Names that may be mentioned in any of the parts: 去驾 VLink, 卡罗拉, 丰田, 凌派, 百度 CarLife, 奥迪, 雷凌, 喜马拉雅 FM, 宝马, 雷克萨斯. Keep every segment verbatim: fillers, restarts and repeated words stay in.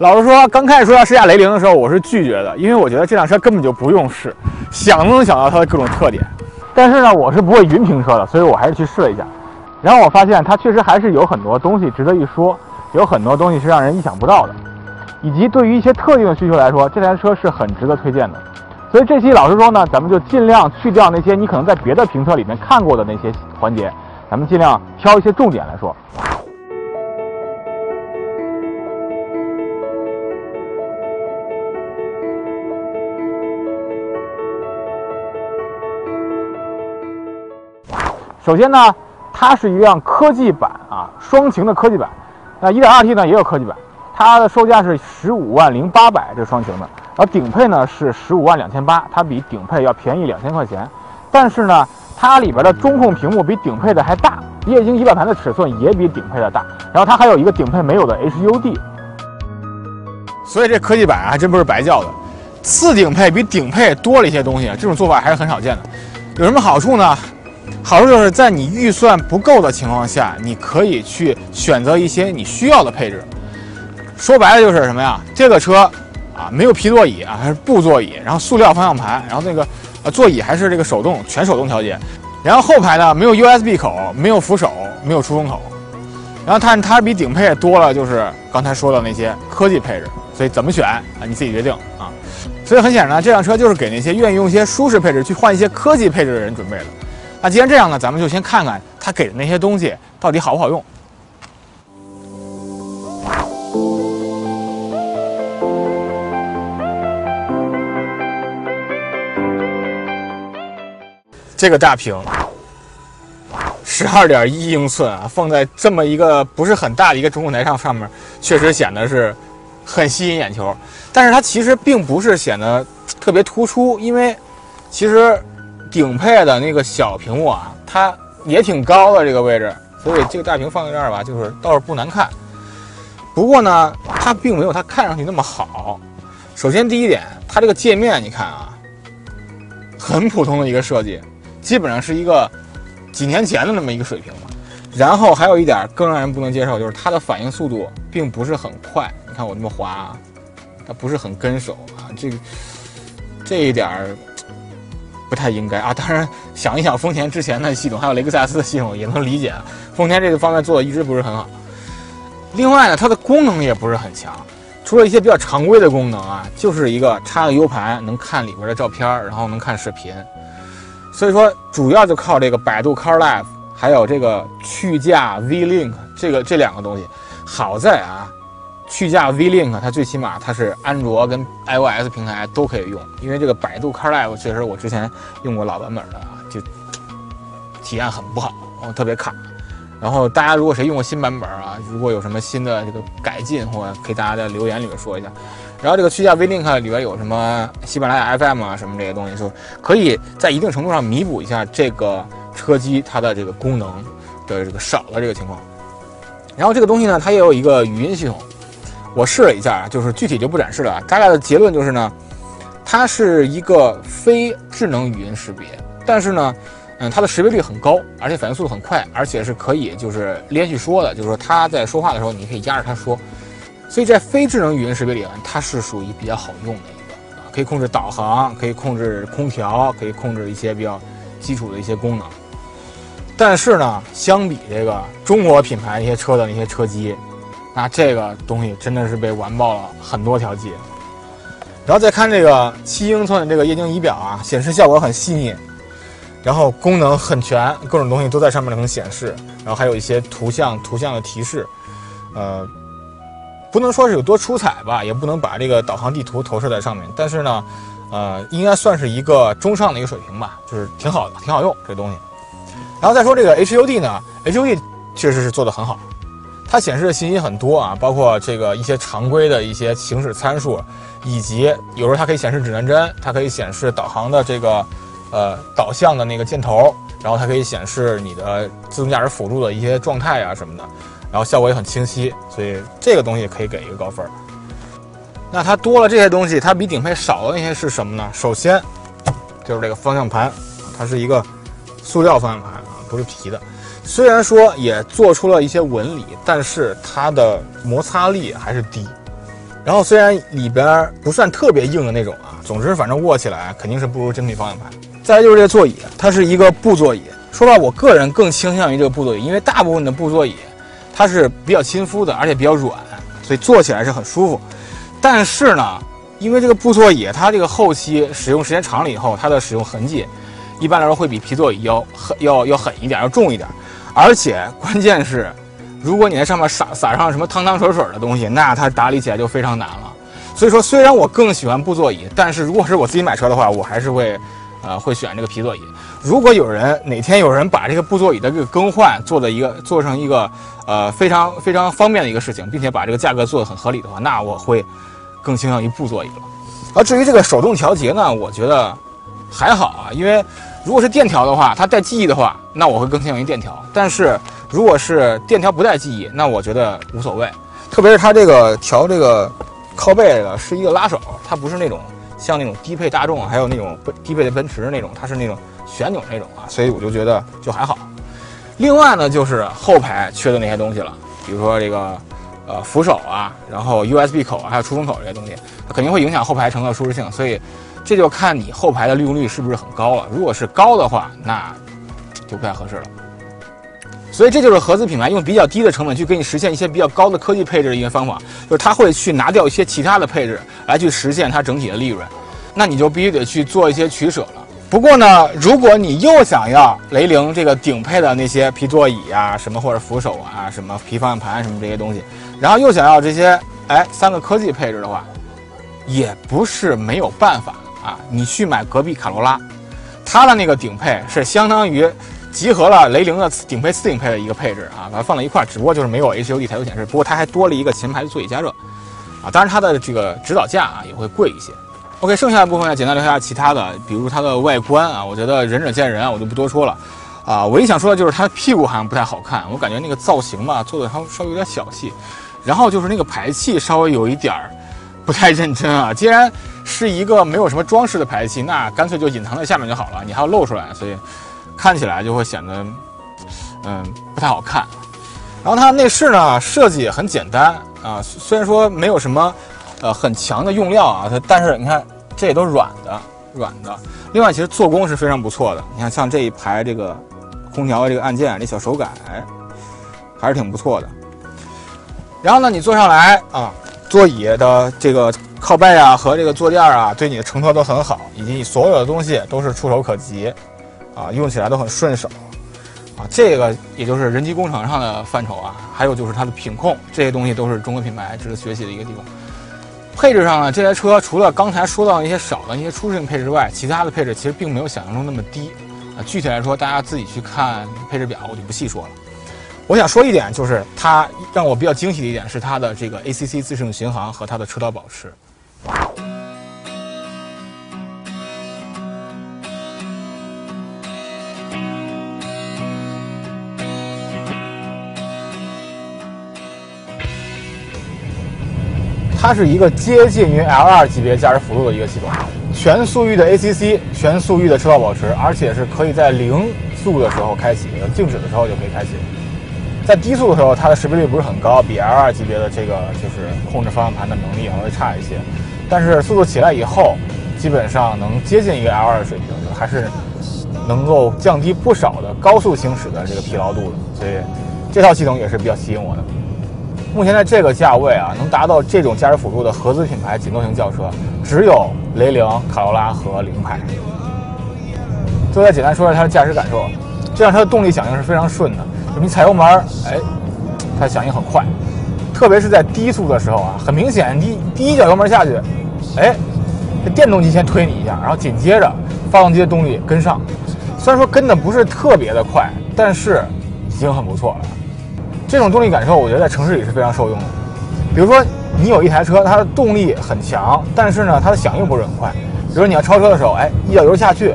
老实说，刚开始说要试驾雷凌的时候，我是拒绝的，因为我觉得这辆车根本就不用试，想都能想到它的各种特点。但是呢，我是不会云评车的，所以我还是去试了一下。然后我发现它确实还是有很多东西值得一说，有很多东西是让人意想不到的，以及对于一些特定的需求来说，这台车是很值得推荐的。所以这期老实说呢，咱们就尽量去掉那些你可能在别的评测里面看过的那些环节，咱们尽量挑一些重点来说。 首先呢，它是一辆科技版啊，双擎的科技版。那 一点二T 呢也有科技版，它的售价是十五万零八百，这双擎的。然后顶配呢是十五万两千八，它比顶配要便宜两千块钱。但是呢，它里边的中控屏幕比顶配的还大，液晶仪表盘的尺寸也比顶配的大。然后它还有一个顶配没有的 H U D。所以这科技版啊，还真不是白叫的。次顶配比顶配多了一些东西，这种做法还是很少见的。有什么好处呢？ 好处就是在你预算不够的情况下，你可以去选择一些你需要的配置。说白了就是什么呀？这个车啊，没有皮座椅啊，还是布座椅，然后塑料方向盘，然后那个呃座椅还是这个手动全手动调节，然后后排呢没有 U S B 口，没有扶手，没有出风口。然后它它比顶配多了，就是刚才说的那些科技配置。所以怎么选啊，你自己决定啊。所以很显然呢，这辆车就是给那些愿意用一些舒适配置去换一些科技配置的人准备的。 那既然这样呢，咱们就先看看它给的那些东西到底好不好用。这个大屏，十二点一英寸啊，放在这么一个不是很大的一个中控台上，上面确实显得是很吸引眼球。但是它其实并不是显得特别突出，因为其实。 顶配的那个小屏幕啊，它也挺高的这个位置，所以这个大屏放在这儿吧，就是倒是不难看。不过呢，它并没有它看上去那么好。首先第一点，它这个界面你看啊，很普通的一个设计，基本上是一个几年前的那么一个水平吧。然后还有一点更让人不能接受，就是它的反应速度并不是很快。你看我这么滑啊，它不是很跟手啊，这个这一点儿。 不太应该啊！当然，想一想丰田之前的系统，还有雷克萨斯的系统也能理解。丰田这个方面做的一直不是很好。另外呢，它的功能也不是很强，除了一些比较常规的功能啊，就是一个插个 U 盘能看里边的照片，然后能看视频。所以说，主要就靠这个百度 CarLife， 还有这个去驾 VLink 这个这两个东西。好在啊，去驾 VLink 它最起码它是安卓跟 iOS 平台都可以用，因为这个百度 CarLife 确实我之前用过老版本的啊，就体验很不好，哦，特别卡。然后大家如果谁用过新版本啊，如果有什么新的这个改进，或可以大家在留言里面说一下。然后这个去驾 VLink 里边有什么喜马拉雅 F M 啊什么这些东西，就可以在一定程度上弥补一下这个车机它的这个功能的这个少的这个情况。然后这个东西呢，它也有一个语音系统。 我试了一下，就是具体就不展示了。大概的结论就是呢，它是一个非智能语音识别，但是呢，嗯，它的识别率很高，而且反应速度很快，而且是可以就是连续说的，就是说它在说话的时候，你可以压着它说。所以在非智能语音识别里面，它是属于比较好用的一个，可以控制导航，可以控制空调，可以控制一些比较基础的一些功能。但是呢，相比这个中国品牌一些车的那些车机。 那这个东西真的是被完爆了很多条街，然后再看这个七英寸的这个液晶仪表啊，显示效果很细腻，然后功能很全，各种东西都在上面能显示，然后还有一些图像图像的提示，呃，不能说是有多出彩吧，也不能把这个导航地图投射在上面，但是呢，呃，应该算是一个中上的一个水平吧，就是挺好的，挺好用这东西。然后再说这个 H U D 呢 ，H U D 确实是做得很好。 它显示的信息很多啊，包括这个一些常规的一些行驶参数，以及有时候它可以显示指南针，它可以显示导航的这个呃导向的那个箭头，然后它可以显示你的自动驾驶辅助的一些状态啊什么的，然后效果也很清晰，所以这个东西可以给一个高分。那它多了这些东西，它比顶配少的那些是什么呢？首先就是这个方向盘，它是一个塑料方向盘啊，不是皮的。 虽然说也做出了一些纹理，但是它的摩擦力还是低。然后虽然里边不算特别硬的那种啊，总之反正握起来肯定是不如真皮方向盘。再来就是这个座椅，它是一个布座椅。说到我个人更倾向于这个布座椅，因为大部分的布座椅它是比较亲肤的，而且比较软，所以坐起来是很舒服。但是呢，因为这个布座椅它这个后期使用时间长了以后，它的使用痕迹一般来说会比皮座椅要狠要要狠一点，要重一点。 而且关键是，如果你在上面撒撒上什么汤汤水水的东西，那它打理起来就非常难了。所以说，虽然我更喜欢布座椅，但是如果是我自己买车的话，我还是会，呃，会选这个皮座椅。如果有人哪天有人把这个布座椅的这个更换做的一个做成一个，呃，非常非常方便的一个事情，并且把这个价格做得很合理的话，那我会更倾向于布座椅了。而至于这个手动调节呢，我觉得还好啊，因为。 如果是电调的话，它带记忆的话，那我会更倾向于电调。但是如果是电调不带记忆，那我觉得无所谓。特别是它这个调这个靠背的是一个拉手，它不是那种像那种低配大众，还有那种低配的奔驰那种，它是那种旋钮那种啊，所以我就觉得就还好。另外呢，就是后排缺的那些东西了，比如说这个呃扶手啊，然后 U S B 口啊，还有出风口这些东西，它肯定会影响后排乘客舒适性，所以。 这就看你后排的利用率是不是很高了。如果是高的话，那就不太合适了。所以这就是合资品牌用比较低的成本去给你实现一些比较高的科技配置的一些方法，就是它会去拿掉一些其他的配置来去实现它整体的利润。那你就必须得去做一些取舍了。不过呢，如果你又想要雷凌这个顶配的那些皮座椅啊，什么或者扶手啊，什么皮方向盘什么这些东西，然后又想要这些哎三个科技配置的话，也不是没有办法。 啊，你去买隔壁卡罗拉，它的那个顶配是相当于集合了雷凌的顶配次顶配的一个配置啊，把它放在一块儿，只不过就是没有 H U D 抬头显示，不过它还多了一个前排的座椅加热，啊，当然它的这个指导价啊也会贵一些。OK， 剩下的部分呢，简单聊一下其他的，比如它的外观啊，我觉得仁者见仁啊，我就不多说了。啊，唯一想说的就是它屁股好像不太好看，我感觉那个造型吧做的稍稍微有点小气，然后就是那个排气稍微有一点儿。 不太认真啊！既然是一个没有什么装饰的排气，那干脆就隐藏在下面就好了，你还要露出来，所以看起来就会显得，嗯、呃，不太好看。然后它内饰呢，设计很简单啊，虽然说没有什么，呃，很强的用料啊，它但是你看这也都是软的，软的。另外，其实做工是非常不错的，你看像这一排这个空调的这个按键，这小手感还是挺不错的。然后呢，你坐上来啊。 座椅的这个靠背啊和这个坐垫啊，对你的承托都很好，以及你所有的东西都是触手可及，啊，用起来都很顺手，啊，这个也就是人机工程上的范畴啊。还有就是它的品控，这些东西都是中国品牌值得学习的一个地方。配置上呢，这台车除了刚才说到一些少的一些舒适性配置之外，其他的配置其实并没有想象中那么低啊。具体来说，大家自己去看配置表，我就不细说了。 我想说一点，就是它让我比较惊喜的一点是它的这个 A C C 自适应巡航和它的车道保持。它是一个接近于 L 二 级别驾驶辅助的一个系统，全速域的 A C C， 全速域的车道保持，而且是可以在零速的时候开启，静止的时候就可以开启。 在低速的时候，它的识别率不是很高，比 L 二 级别的这个就是控制方向盘的能力还会差一些。但是速度起来以后，基本上能接近一个 L 二 的水平，还是能够降低不少的高速行驶的这个疲劳度的。所以这套系统也是比较吸引我的。目前在这个价位啊，能达到这种驾驶辅助的合资品牌紧凑型轿车，只有雷凌、卡罗拉和凌派。最后再简单说一下它的驾驶感受，这辆车的动力响应是非常顺的。 你踩油门，哎，它响应很快，特别是在低速的时候啊，很明显，第第一脚油门下去，哎，这电动机先推你一下，然后紧接着发动机的动力跟上。虽然说跟的不是特别的快，但是已经很不错了。这种动力感受，我觉得在城市里是非常受用的。比如说，你有一台车，它的动力很强，但是呢，它的响应不是很快。比如说你要超车的时候，哎，一脚油下去，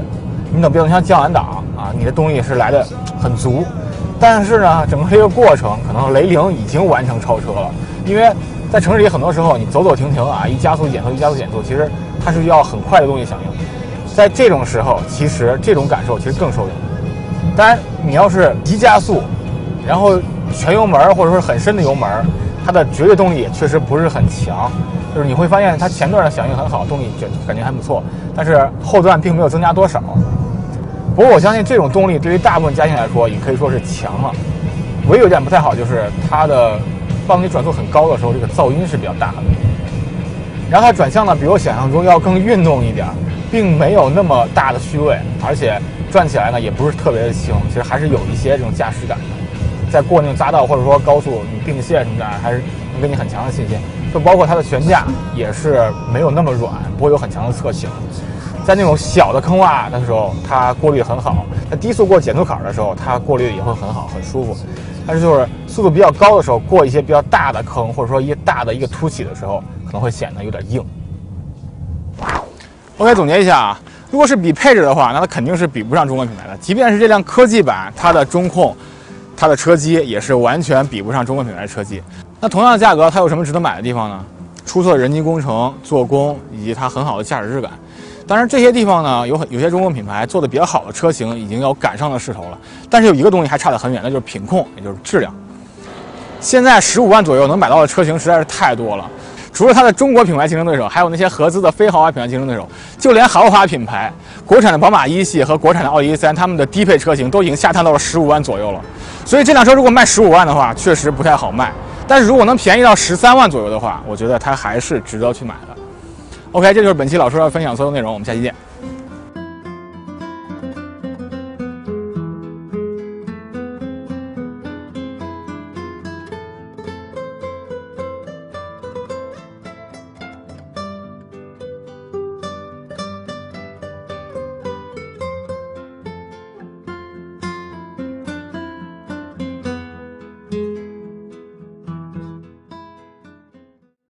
你等变速箱降完档啊，你的动力是来的很足。但是呢，整个这个过程可能雷凌已经完成超车了，因为在城市里很多时候你走走停停啊，一加速减速一加速减速，其实它是需要很快的动力响应。在这种时候，其实这种感受其实更受用。当然，你要是急加速，然后全油门或者说很深的油门，它的绝对动力也确实不是很强。就是你会发现它前段的响应很好，动力就感觉还不错，但是后段并没有增加多少。不过我相信这种动力对于大部分家庭来说也可以说是强了，唯一有点不太好就是它的帮你转速很高的时候，这个噪音是比较大的。然后它转向呢，比我想象中要更运动一点，并没有那么大的虚位，而且转起来呢也不是特别的轻，其实还是有一些这种驾驶感的。在过那种匝道或者说高速你并线什么的，还是能给你很强的信心。就包括它的悬架也是没有那么软，不会有很强的侧倾。在那种小的坑洼的时候，它过滤很好；在低速过减速坎的时候，它过滤也会很好，很舒服。但是就是速度比较高的时候，过一些比较大的坑或者说一些大的一个凸起的时候，可能会显得有点硬。OK， 总结一下啊，如果是比配置的话，那它肯定是比不上中国品牌的。即便是这辆科技版，它的中控、它的车机也是完全比不上中国品牌的车机。那同样的价格，它有什么值得买的地方呢？出色的人机工程、做工以及它很好的驾驶质感。当然，这些地方呢，有很有些中国品牌做的比较好的车型已经要赶上了势头了。但是有一个东西还差得很远，那就是品控，也就是质量。现在十五万左右能买到的车型实在是太多了，除了它的中国品牌竞争对手，还有那些合资的非豪华品牌竞争对手，就连豪华品牌，国产的宝马一系和国产的奥迪 A 三，他们的低配车型都已经下探到了十五万左右了。所以这辆车如果卖十五万的话，确实不太好卖。但是如果能便宜到十三万左右的话，我觉得它还是值得去买的。OK， 这就是本期老车的分享所有内容，我们下期见。